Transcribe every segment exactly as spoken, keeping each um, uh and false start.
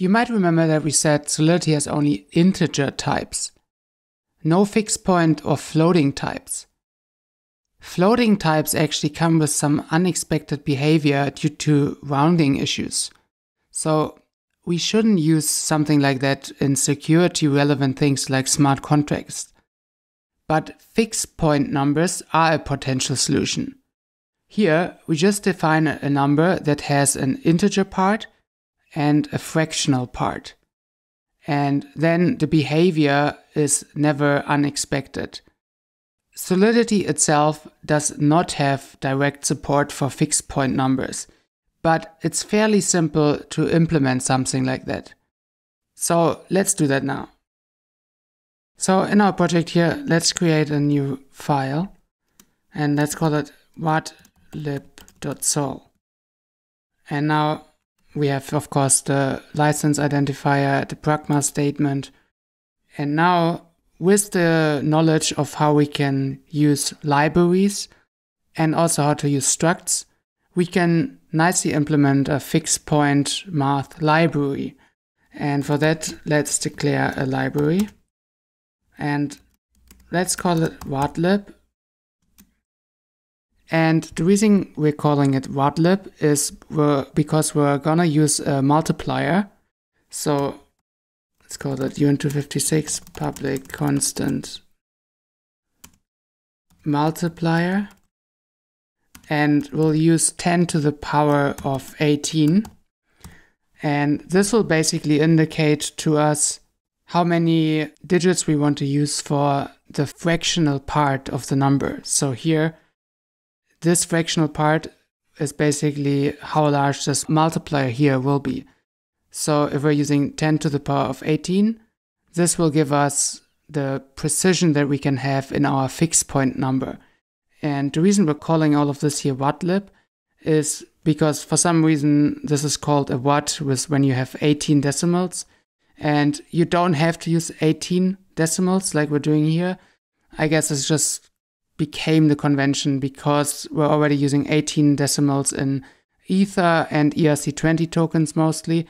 You might remember that we said Solidity has only integer types, no fixed point or floating types. Floating types actually come with some unexpected behavior due to rounding issues. So we shouldn't use something like that in security-relevant things like smart contracts. But fixed point numbers are a potential solution. Here, we just define a number that has an integer part and a fractional part. And then the behavior is never unexpected. Solidity itself does not have direct support for fixed point numbers, but it's fairly simple to implement something like that. So let's do that now. So in our project here, let's create a new file and let's call it WadLib.sol. And now we have, of course, the license identifier, the pragma statement. And now with the knowledge of how we can use libraries and also how to use structs, we can nicely implement a fixed point math library. And for that, let's declare a library. And let's call it WadLib. And the reason we're calling it WadLib is we're, because we're gonna use a multiplier. So let's call it U N two fifty-six public constant multiplier. And we'll use ten to the power of eighteen. And this will basically indicate to us how many digits we want to use for the fractional part of the number. So here, this fractional part is basically how large this multiplier here will be. So if we're using ten to the power of eighteen, this will give us the precision that we can have in our fixed point number. And the reason we're calling all of this here WadLib is because for some reason this is called a wad with when you have eighteen decimals. And you don't have to use eighteen decimals like we're doing here. I guess this just became the convention because we're already using eighteen decimals in Ether and E R C twenty tokens mostly.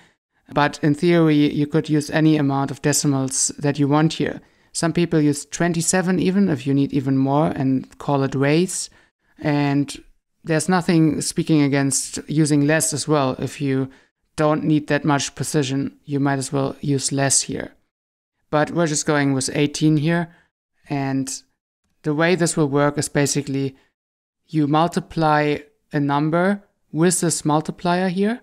But in theory, you could use any amount of decimals that you want here. Some people use twenty-seven even if you need even more and call it raise. And there's nothing speaking against using less as well if you don't need that much precision, you might as well use less here. But we're just going with eighteen here. And the way this will work is basically you multiply a number with this multiplier here.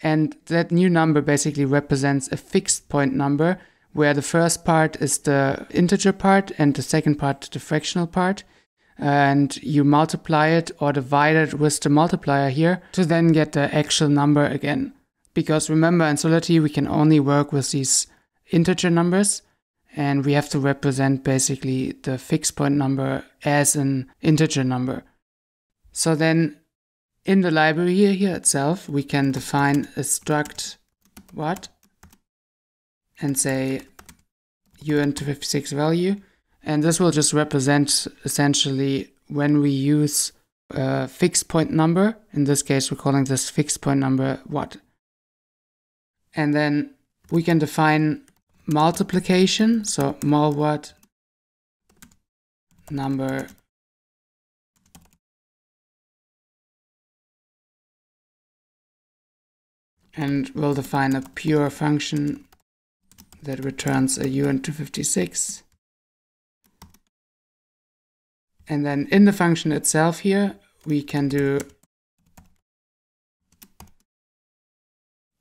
And that new number basically represents a fixed point number where the first part is the integer part and the second part the fractional part. And you multiply it or divide it with the multiplier here to then get the actual number again. Because remember, in Solidity, we can only work with these integer numbers, and we have to represent basically the fixed point number as an integer number. So then in the library here itself, we can define a struct what and say U N two fifty-six value. And this will just represent essentially when we use a fixed point number. In this case, we're calling this fixed point number what. And then we can define multiplication, so mul what number and we'll define a pure function that returns a U N two fifty-six. And then in the function itself here, we can do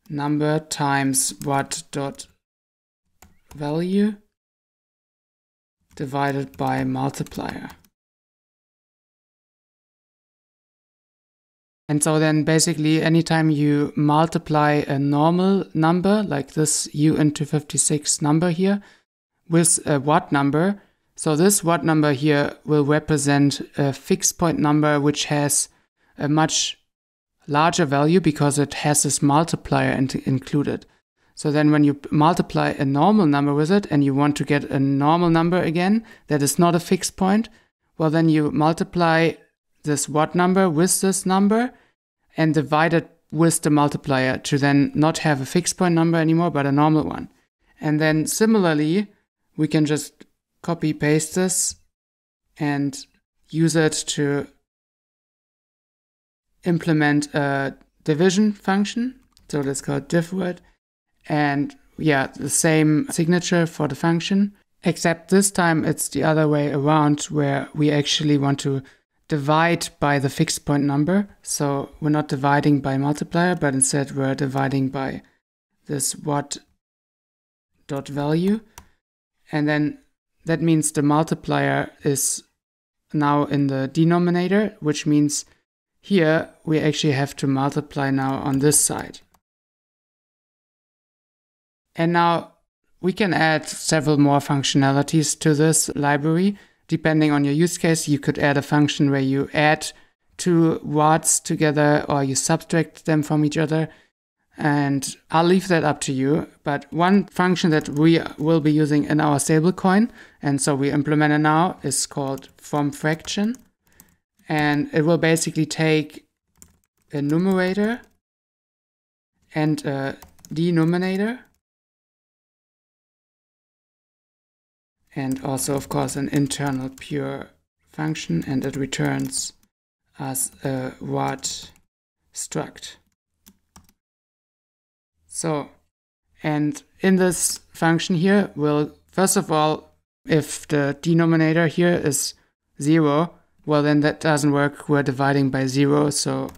number times what dot value divided by multiplier. And so then basically anytime you multiply a normal number like this U N two fifty-six number here with a what number, so this what number here will represent a fixed point number which has a much larger value because it has this multiplier included. So then when you multiply a normal number with it and you want to get a normal number again that is not a fixed point, well then you multiply this what number with this number and divide it with the multiplier to then not have a fixed point number anymore, but a normal one. And then similarly, we can just copy paste this and use it to implement a division function. So let's call it divword. And yeah, the same signature for the function, except this time it's the other way around, where we actually want to divide by the fixed point number. So we're not dividing by multiplier, but instead we're dividing by this what dot value. And then that means the multiplier is now in the denominator, which means here we actually have to multiply now on this side. And now we can add several more functionalities to this library. Depending on your use case, you could add a function where you add two words together or you subtract them from each other. And I'll leave that up to you. But one function that we will be using in our stablecoin, and so we implement it now, is called fromFraction. And it will basically take a numerator and a denominator, and also, of course, an internal pure function, and it returns us a word struct. So, and in this function here, we'll, first of all, if the denominator here is zero, well, then that doesn't work. We're dividing by zero, so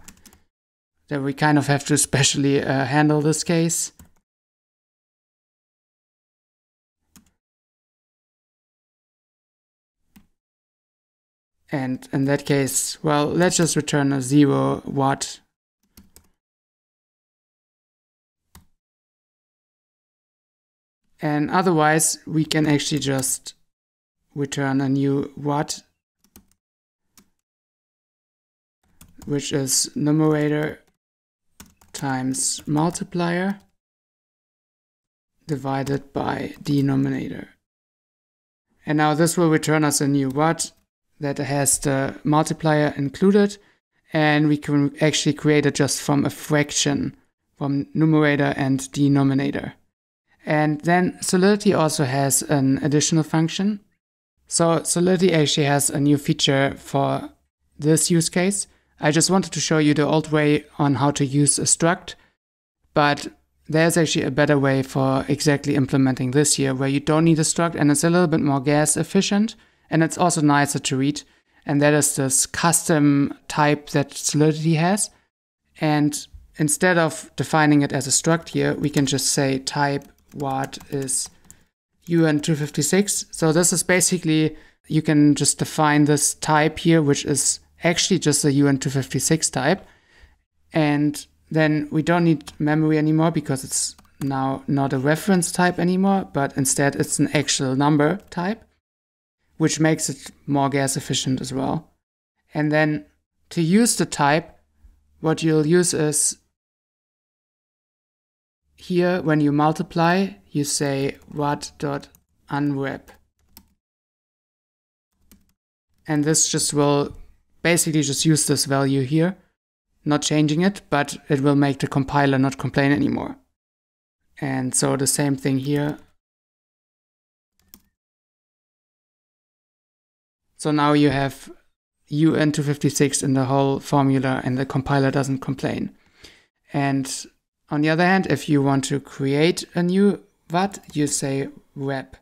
that we kind of have to specially uh, handle this case. And in that case, well, let's just return a zero watt. And otherwise, we can actually just return a new watt, which is numerator times multiplier divided by denominator. And now this will return us a new watt that has the multiplier included, and we can actually create it just from a fraction from numerator and denominator. And then Solidity also has an additional function. So Solidity actually has a new feature for this use case. I just wanted to show you the old way on how to use a struct, but there's actually a better way for exactly implementing this here, where you don't need a struct and it's a little bit more gas efficient. And it's also nicer to read, and that is this custom type that Solidity has. And instead of defining it as a struct here, we can just say type what is U N two fifty-six. So this is basically, you can just define this type here, which is actually just a U N two fifty-six type. And then we don't need memory anymore because it's now not a reference type anymore, but instead it's an actual number type, which makes it more gas efficient as well. And then to use the type, what you'll use is here when you multiply, you say what dot unwrap. And this just will basically just use this value here, not changing it, but it will make the compiler not complain anymore. And so the same thing here. So now you have U N two fifty-six in the whole formula and the compiler doesn't complain. And on the other hand, if you want to create a new what, you say wrap.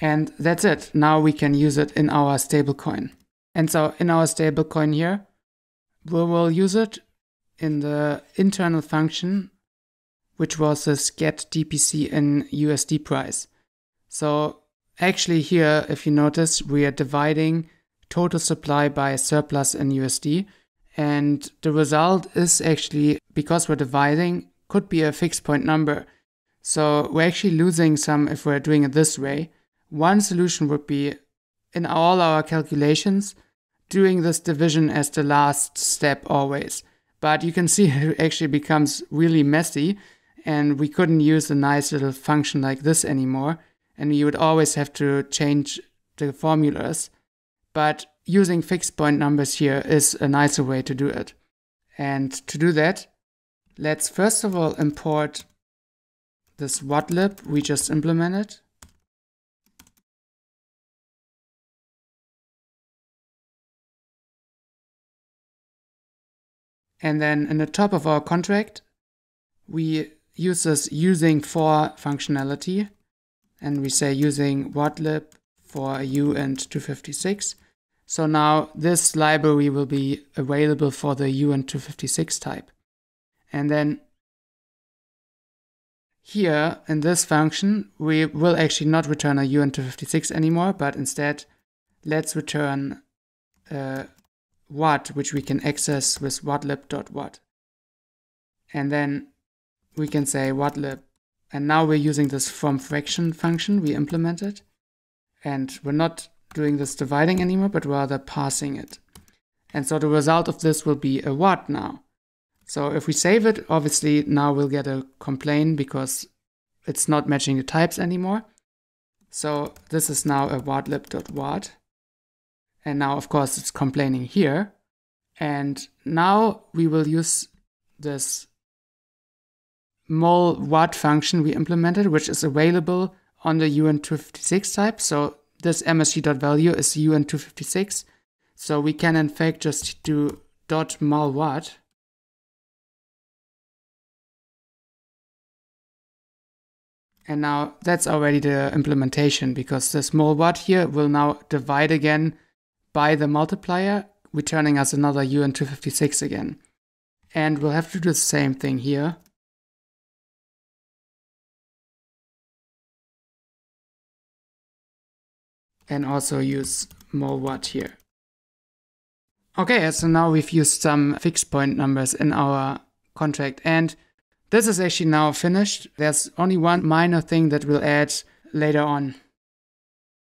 And that's it. Now we can use it in our stablecoin. And so in our stablecoin here, we will use it in the internal function, which was this get D P C in U S D price. So actually here, if you notice, we are dividing total supply by surplus in U S D. And the result is actually, because we're dividing, could be a fixed point number. So we're actually losing some if we're doing it this way. One solution would be, in all our calculations, doing this division as the last step always. But you can see it actually becomes really messy, and we couldn't use a nice little function like this anymore. And you would always have to change the formulas. But using fixed point numbers here is a nicer way to do it. And to do that, let's first of all import this WadLib we just implemented. And then in the top of our contract, we use this using for functionality, and we say using WadLib for U and two fifty-six. So now this library will be available for the U and two fifty-six type. And then here in this function, we will actually not return a U and two fifty-six anymore, but instead let's return uh, Wad, which we can access with wadlib.wad. And then we can say wadlib. And now we're using this from fraction function we implemented. And we're not doing this dividing anymore, but rather passing it. And so the result of this will be a wad now. So if we save it, obviously now we'll get a complaint because it's not matching the types anymore. So this is now a wadlib.wad. And now, of course, it's complaining here. And now we will use this mol wad function we implemented, which is available on the U N two fifty-six type. So this msg.value is U N two fifty-six. So we can, in fact, just do dot mol wad. And now that's already the implementation, because this mol wad here will now divide again by the multiplier, returning us another U N two fifty-six again. And we'll have to do the same thing here. And also use mol wad here. Okay, so now we've used some fixed point numbers in our contract, and this is actually now finished. There's only one minor thing that we'll add later on.